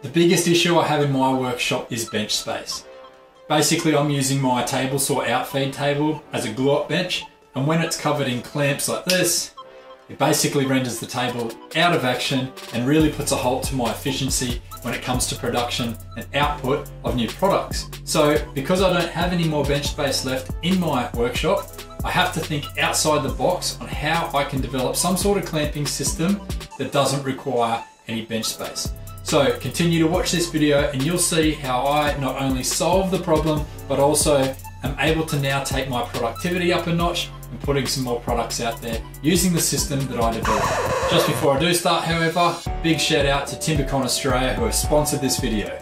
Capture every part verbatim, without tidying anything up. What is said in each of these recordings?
The biggest issue I have in my workshop is bench space. Basically, I'm using my table saw outfeed table as a glue-up bench, and when it's covered in clamps like this, it basically renders the table out of action and really puts a halt to my efficiency when it comes to production and output of new products. So because I don't have any more bench space left in my workshop, I have to think outside the box on how I can develop some sort of clamping system that doesn't require any bench space. So continue to watch this video and you'll see how I not only solve the problem, but also I'm able to now take my productivity up a notch and putting some more products out there using the system that I developed. Just before I do start, however, big shout out to Timbecon Australia who have sponsored this video.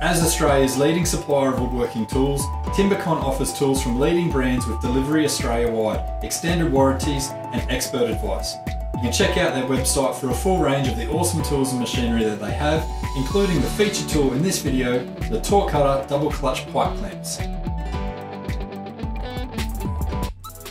As Australia's leading supplier of woodworking tools, Timbecon offers tools from leading brands with delivery Australia-wide, extended warranties and expert advice. You can check out their website for a full range of the awesome tools and machinery that they have, including the feature tool in this video, the Torquata Double Clutch Pipe Clamps.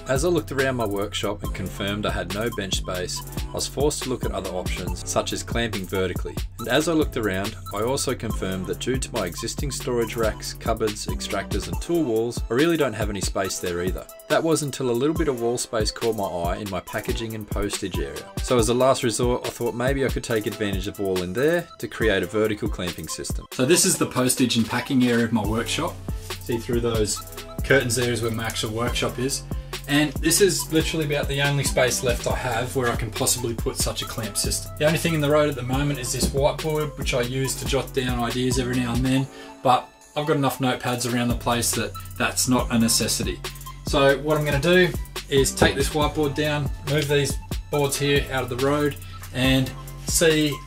As I looked around my workshop and confirmed I had no bench space, I was forced to look at other options such as clamping vertically. And as I looked around, I also confirmed that due to my existing storage racks, cupboards, extractors and tool walls, I really don't have any space there either. That was until a little bit of wall space caught my eye in my packaging and postage area. So as a last resort, I thought maybe I could take advantage of wall in there to create a vertical clamping system. So this is the postage and packing area of my workshop. See through those curtains there is where my actual workshop is. And this is literally about the only space left I have where I can possibly put such a clamp system. The only thing in the road at the moment is this whiteboard, which I use to jot down ideas every now and then, but I've got enough notepads around the place that that's not a necessity. So what I'm going to do is take this whiteboard down, move these boards here out of the road and see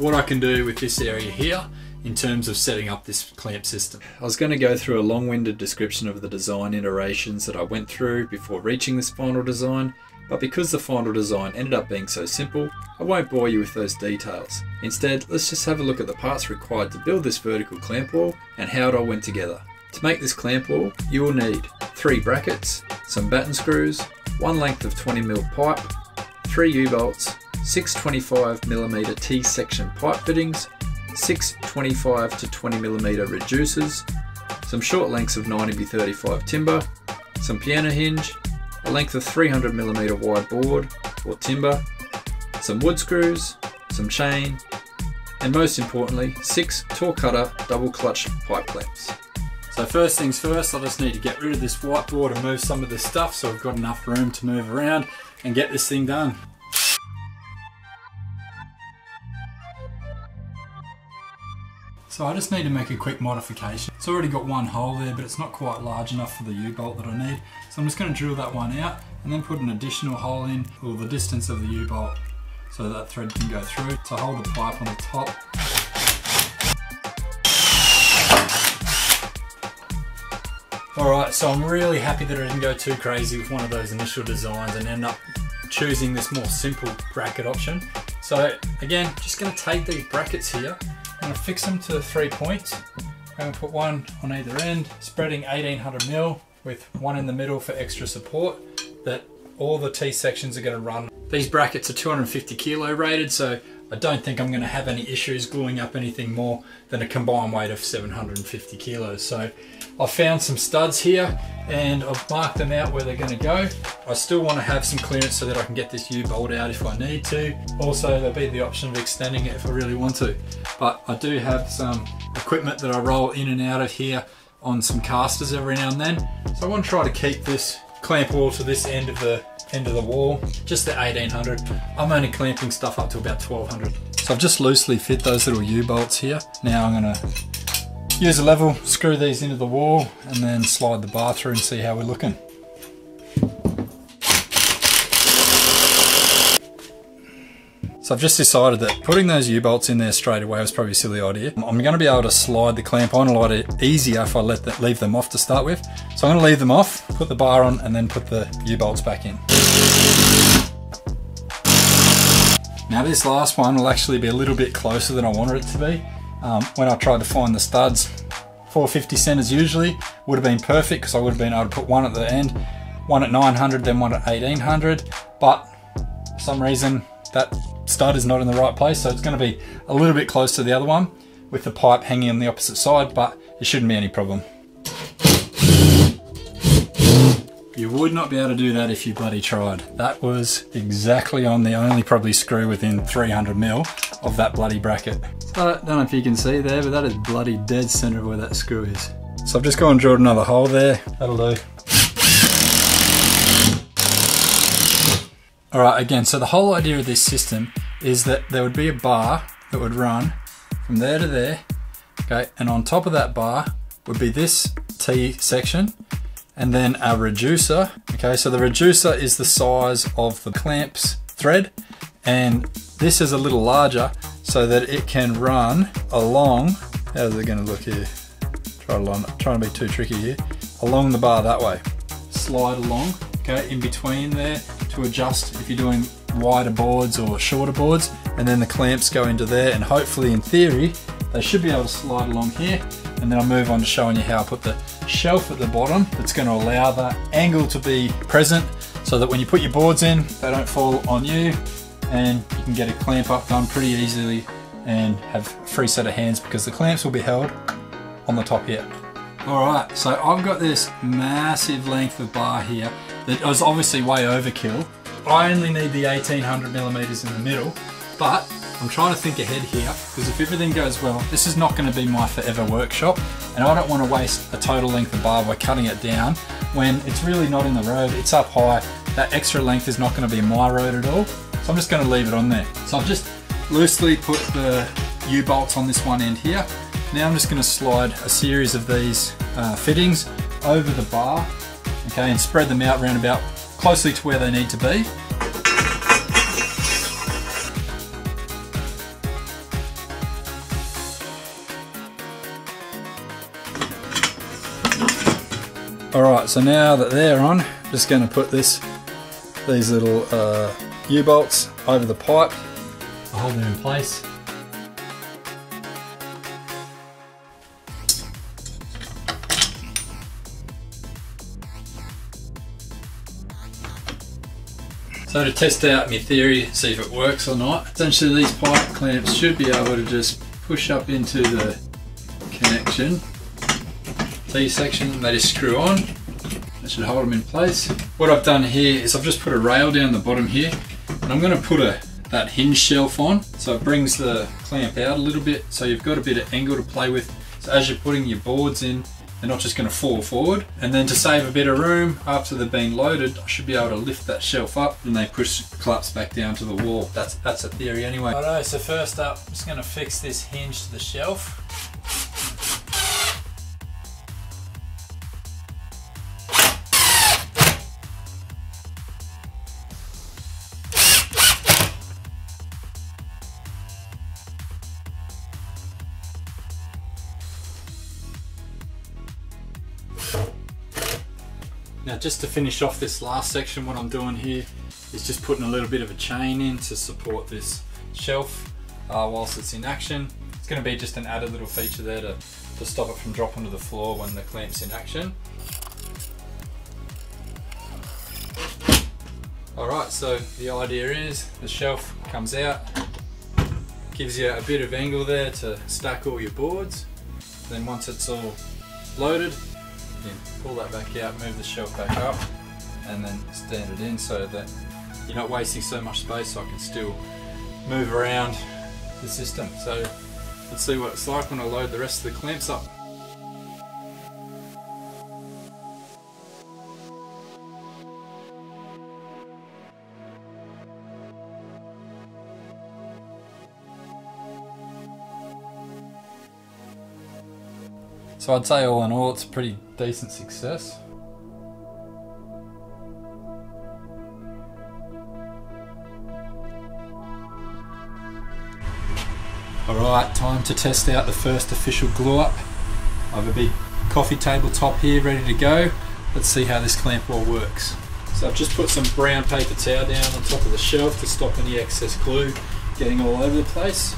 what I can do with this area here in terms of setting up this clamp system. I was going to go through a long-winded description of the design iterations that I went through before reaching this final design, but because the final design ended up being so simple, I won't bore you with those details. Instead, let's just have a look at the parts required to build this vertical clamp wall and how it all went together. To make this clamp wall, you will need three brackets, some batten screws, one length of twenty mil pipe, three U-bolts, six twenty-five millimeter T-section pipe fittings, six twenty-five to twenty millimeter reducers, some short lengths of ninety by thirty-five timber, some piano hinge, a length of three hundred millimeter wide board or timber, some wood screws, some chain, and most importantly, six Torquata double clutch pipe clamps. So first things first, I just need to get rid of this whiteboard and move some of this stuff so I've got enough room to move around and get this thing done. So I just need to make a quick modification. It's already got one hole there, but it's not quite large enough for the U-bolt that I need. So I'm just going to drill that one out and then put an additional hole in, or the distance of the U-bolt, so that thread can go through to hold the pipe on the top. Alright, so I'm really happy that I didn't go too crazy with one of those initial designs and end up choosing this more simple bracket option. So again, just going to take these brackets here, I'm going to fix them to the three points. I'm going to put one on either end, spreading eighteen hundred mil with one in the middle for extra support that all the T-sections are going to run. These brackets are two hundred fifty kilo rated, so I don't think I'm going to have any issues gluing up anything more than a combined weight of seven hundred fifty kilos. So I found some studs here and I've marked them out where they're going to go. I still want to have some clearance so that I can get this U-bolt out if I need to. Also, there'll be the option of extending it if I really want to. But I do have some equipment that I roll in and out of here on some casters every now and then. So I want to try to keep this clamp wall to this end of the end of the wall, just the eighteen hundred. I'm only clamping stuff up to about twelve hundred. So I've just loosely fit those little U-bolts here. Now I'm going to use a level, screw these into the wall, and then slide the bar through and see how we're looking. So I've just decided that putting those U-bolts in there straight away was probably a silly idea. I'm going to be able to slide the clamp on a lot easier if I let that, leave them off to start with. So I'm going to leave them off, put the bar on, and then put the U-bolts back in. Now this last one will actually be a little bit closer than I wanted it to be. Um, when I tried to find the studs, four fifty centers usually would have been perfect because I would have been able to put one at the end, one at nine hundred, then one at eighteen hundred, but for some reason that stud is not in the right place, so it's going to be a little bit close to the other one. with the pipe hanging on the opposite side, but it shouldn't be any problem. You would not be able to do that if you bloody tried. That was exactly on the only probably screw within three hundred mil of that bloody bracket. So I don't know if you can see there, but that is bloody dead center of where that screw is. So I've just gone and drilled another hole there. That'll do. All right, again, so the whole idea of this system is that there would be a bar that would run from there to there, okay, and on top of that bar would be this T section, and then a reducer, okay? So the reducer is the size of the clamps thread, and this is a little larger so that it can run along, how's it gonna look here? Try to, I'm not trying to be too tricky here. Along the bar that way. Slide along, okay, in between there to adjust if you're doing wider boards or shorter boards, and then the clamps go into there, and hopefully in theory, they should be able to slide along here, and then I'll move on to showing you how I put the shelf at the bottom that's going to allow that angle to be present so that when you put your boards in, they don't fall on you, and you can get a clamp up done pretty easily and have a free set of hands because the clamps will be held on the top here. Alright, so I've got this massive length of bar here that was obviously way overkill. I only need the eighteen hundred millimeters in the middle, but I'm trying to think ahead here, because if everything goes well, this is not going to be my forever workshop, and I don't want to waste a total length of bar by cutting it down when it's really not in the road, it's up high, that extra length is not going to be my road at all, so I'm just going to leave it on there. So I've just loosely put the U-bolts on this one end here. Now I'm just going to slide a series of these uh, fittings over the bar, okay, and spread them out round about closely to where they need to be. Alright, so now that they're on, I'm just going to put this, these little uh, U-bolts over the pipe. I'll hold them in place. So to test out my theory, see if it works or not, essentially these pipe clamps should be able to just push up into the connection. T section, and they just screw on. That should hold them in place. What I've done here is I've just put a rail down the bottom here, and I'm going to put a that hinge shelf on, so it brings the clamp out a little bit, so you've got a bit of angle to play with. So as you're putting your boards in, they're not just going to fall forward. And then to save a bit of room, after they've been loaded, I should be able to lift that shelf up, and they push clamps back down to the wall. That's that's a theory anyway. Righto, so first up, I'm just going to fix this hinge to the shelf. Now just to finish off this last section, what I'm doing here is just putting a little bit of a chain in to support this shelf uh, whilst it's in action. It's going to be just an added little feature there to, to stop it from dropping to the floor when the clamp's in action. Alright, so the idea is the shelf comes out, gives you a bit of angle there to stack all your boards. Then once it's all loaded, you pull that back out, move the shelf back up, and then stand it in so that you're not wasting so much space, so I can still move around the system. So let's see what it's like when I load the rest of the clamps up. So I'd say all in all, it's a pretty decent success. Alright, time to test out the first official glue up. I have a big coffee table top here ready to go. Let's see how this clamp all works. So I've just put some brown paper towel down on top of the shelf to stop any excess glue getting all over the place.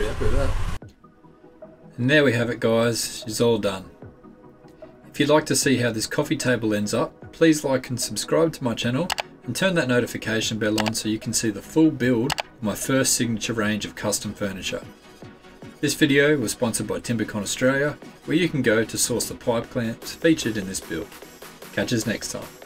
pretty happy with that. And there we have it, guys, it's all done. If you'd like to see how this coffee table ends up, please like and subscribe to my channel and turn that notification bell on so you can see the full build of my first signature range of custom furniture. This video was sponsored by Timbecon Australia, where you can go to source the pipe clamps featured in this build. Catch us next time.